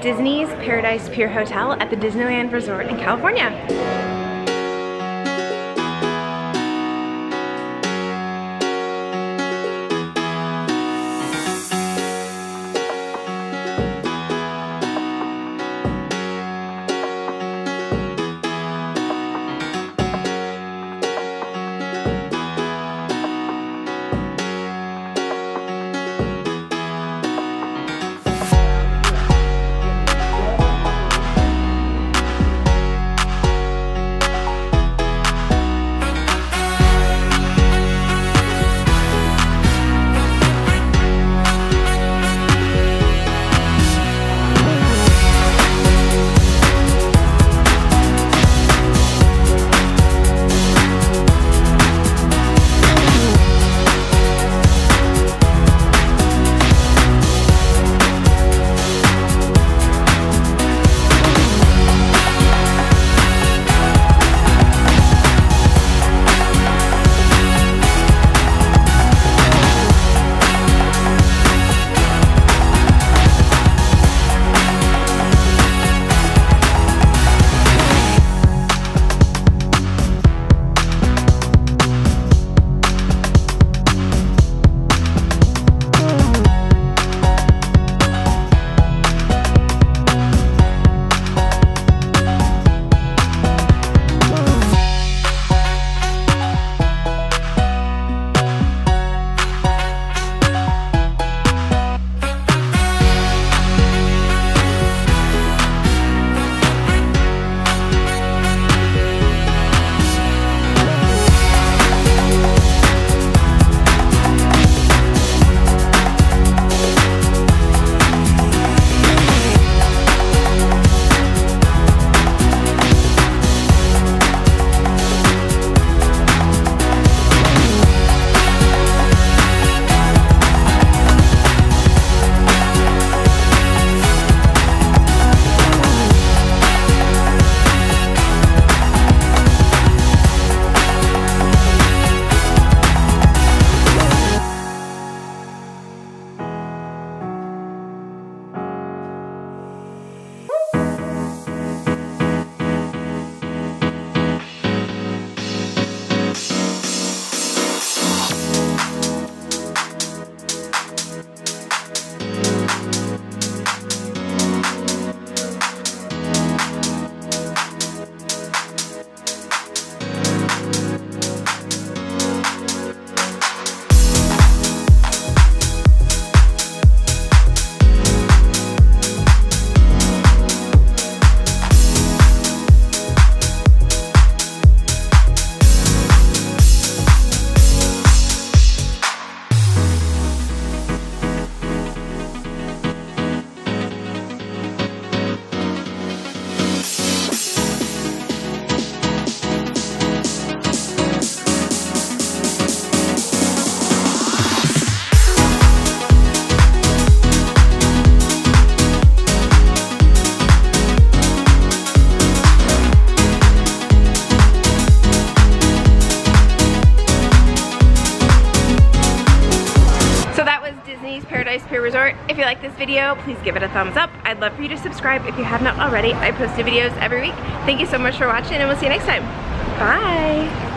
at Disney's Paradise Pier Hotel at the Disneyland Resort in California. Paradise Pier Resort. If you like this video, please give it a thumbs up. I'd love for you to subscribe if you have not already. I post new videos every week. Thank you so much for watching, and we'll see you next time. Bye!